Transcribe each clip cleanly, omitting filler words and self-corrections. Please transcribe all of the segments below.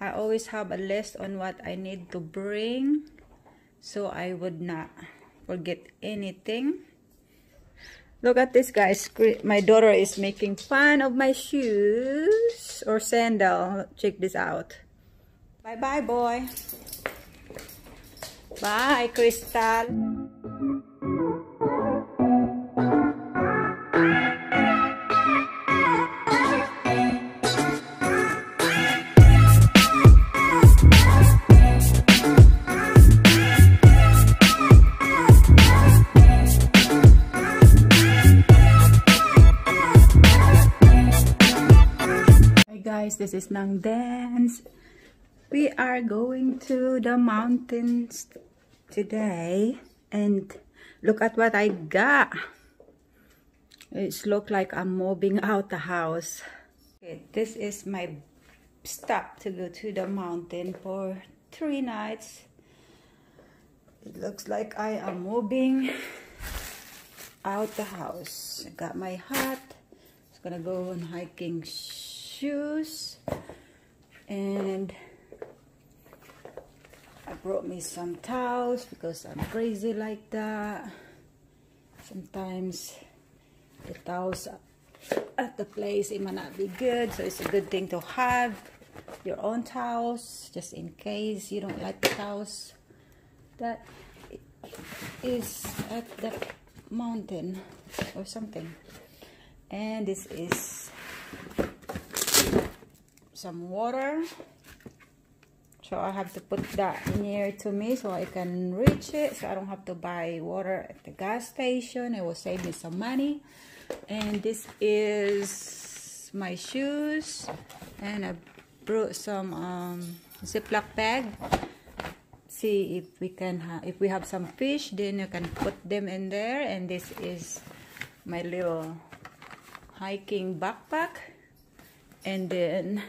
I always have a list on what I need to bring, so I would not forget anything. Look at this, guys. My daughter is making fun of my shoes or sandal. Check this out. Bye-bye, boy. Bye, Crystal. This is Nang Dan's. We are going to the mountains today, and look at what I got. It looks like I'm moving out the house. Okay, this is my stop to go to the mountain for 3 nights. It looks like I am moving out the house. I got my hat. It's gonna go on hiking shoes, and I brought me some towels because I'm crazy like that. Sometimes the towels at the place, it might not be good, so it's a good thing to have your own towels just in case you don't like the towels that is at the mountain or something. And this is some water, so I have to put that near to me so I can reach it, so I don't have to buy water at the gas station. It will save me some money. And this is my shoes, and I brought some Ziploc bag. See if we can if we have some fish, then you can put them in there. And this is my little hiking backpack, and then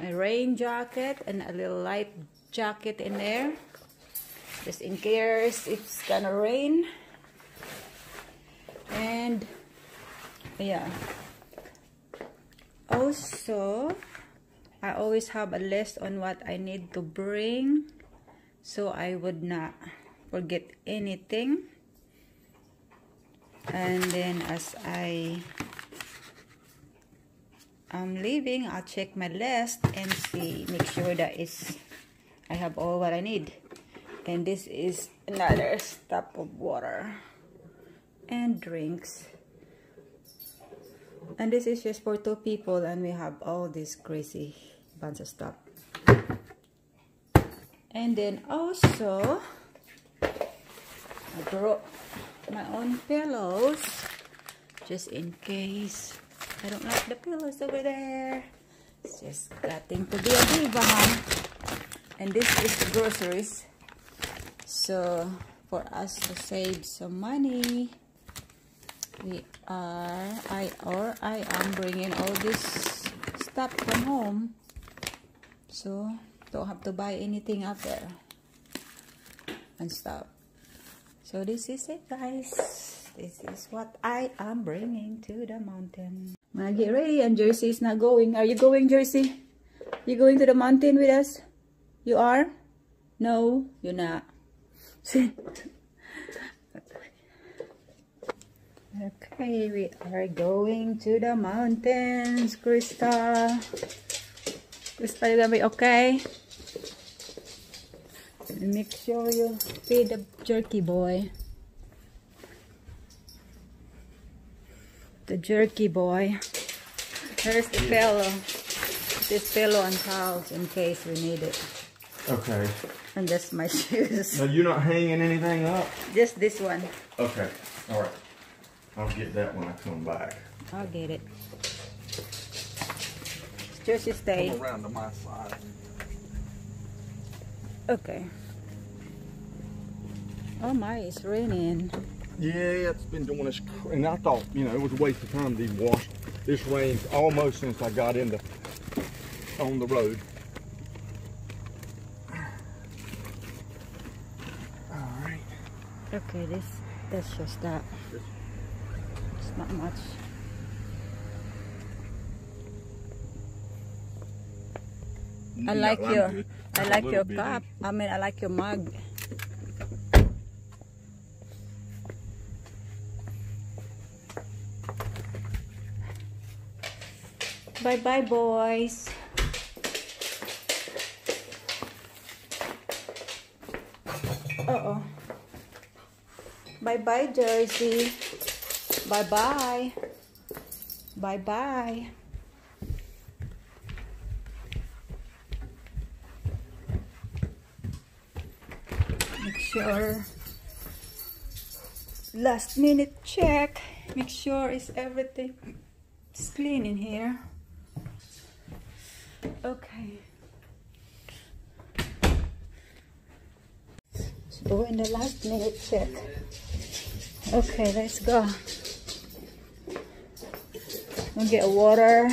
a rain jacket and a little light jacket in there just in case it's gonna rain. And yeah, also I always have a list on what I need to bring, so I would not forget anything. And then as I'm leaving, I'll check my list and see, make sure that I have all what I need. And this is another stop of water and drinks. And this is just for 2 people, and we have all this crazy bunch of stuff. And then also, I brought my own pillows just in case. I don't like the pillows over there. It's just getting to be a diva, huh? And this is the groceries. So for us to save some money, I am bringing all this stuff from home, so don't have to buy anything out there and stuff. So this is it, guys. This is what I am bringing to the mountain. Get ready, and Jersey is not going. Are you going, Jersey? You going to the mountain with us? You are? No, you're not. Okay, we are going to the mountains, Krista. Krista, you're gonna be okay? Make sure you feed the jerky boy. The jerky boy. Here's the pillow. This pillow and towels in case we need it. Okay. And that's my shoes. Now you're not hanging anything up? Just this one. Okay. Alright. I'll get that when I come back. I'll get it. Just you stay. Come around to my side. Okay. Oh my, it's raining. Yeah, it's been doing this, and I thought, you know, it was a waste of time to even wash. This rain's almost since I got on the road. Alright. Okay, that's just that. It's not much. I like your cup. I mean, I like your mug. Bye bye, boys. Uh oh. Bye bye, Jersey. Bye bye. Bye bye. Make sure. Last minute check. Make sure everything's clean in here. Okay. Let's go in the last minute check. Okay, let's go. We'll get water.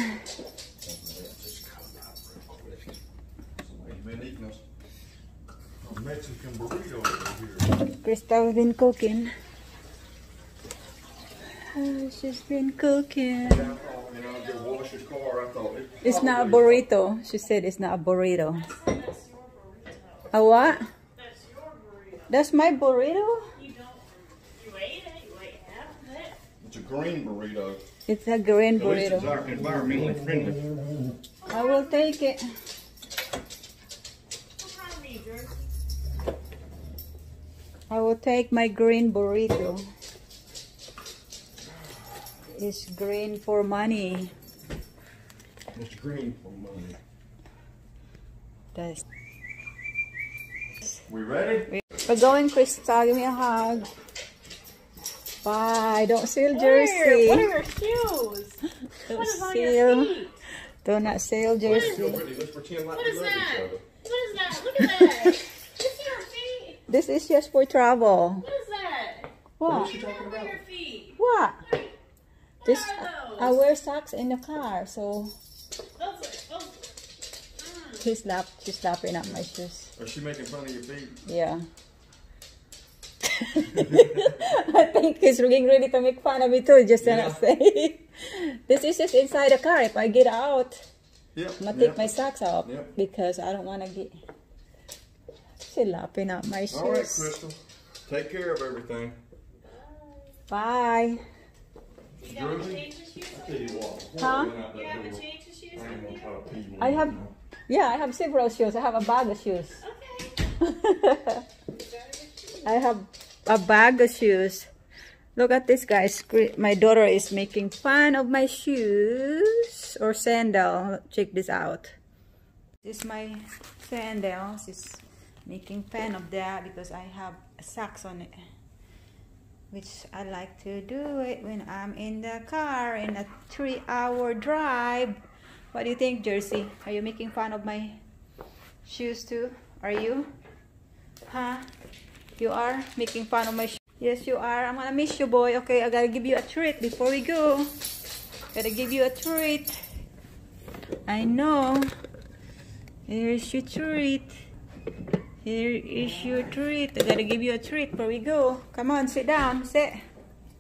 Mexican burrito over here. Cristal's been cooking. Oh, she's been cooking. It's not a burrito. She said it's not a burrito. That's your burrito. A what? That's your burrito. That's my burrito? You don't. You ate it. You ate half of it. It's a green burrito. It's a green burrito. At least it's environmentally friendly. I will take it. I will take my green burrito. It's green for money. It's green for money. That's... We ready? We're going, Crystal. Give me a hug. Bye. Don't seal Jersey. What are your shoes? Don't seal. Do not seal Jersey. What is that? What is that? Look at that. This is just for travel. What is that? What? You don't wear your feet. What? This, I wear socks in the car, so. She's slapping up my shoes. Is she making fun of your feet? Yeah. I think he's getting ready to make fun of me too, just to say. This is just inside the car. If I get out, yep, I'm going to take my socks off because I don't want to get... She's lapping up my shoes. All right, Crystal. Take care of everything. Bye. You haven't changed the shoes? Huh? You haven't changed the shoes? I have, yeah, I have several shoes. I have a bag of shoes. Okay. I have a bag of shoes. Look at this, guys. My daughter is making fun of my shoes or sandal. Check this out. This is my sandals. It's making fun of that because I have socks on it, which I like to do it when I'm in the car in a 3-hour drive. What do you think, Jersey? Are you making fun of my shoes too? Are you? Huh? You are making fun of my shoes? Yes, you are. I'm gonna miss you, boy. Okay, I gotta give you a treat before we go. Gotta give you a treat. I know. Here's your treat. Here is your treat. I gotta give you a treat before we go. Come on, sit down. Sit.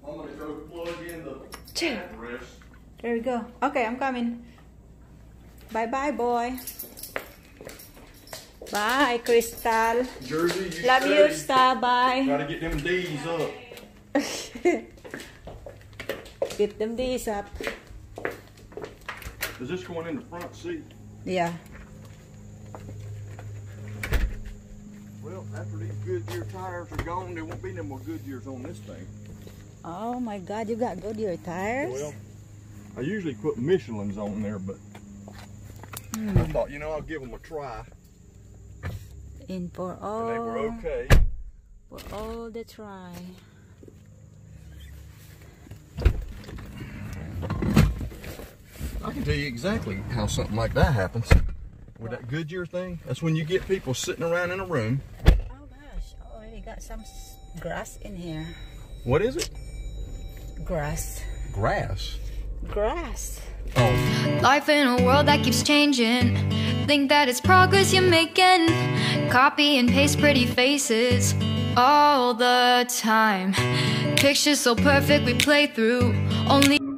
I'm gonna go plug in the batteries. There we go. Okay, I'm coming. Bye bye, boy. Bye, Crystal. Jersey, you love you, Star. Bye. Gotta get them D's up. Get them D's up. Is this going in the front seat? Yeah. Well, after these Goodyear tires are gone, there won't be no more Goodyears on this thing. Oh my God, you got Goodyear tires? Well, I usually put Michelins on there, but I thought, you know, I'll give them a try. And for all, and they were okay. For all the try. I can tell you exactly how something like that happens. With that Goodyear thing, that's when you get people sitting around in a room. Oh gosh, oh, you got some grass in here. What is it? Grass. Grass? Grass. Oh. Life in a world that keeps changing. Think that it's progress you're making. Copy and paste pretty faces all the time. Pictures so perfect we play through. Only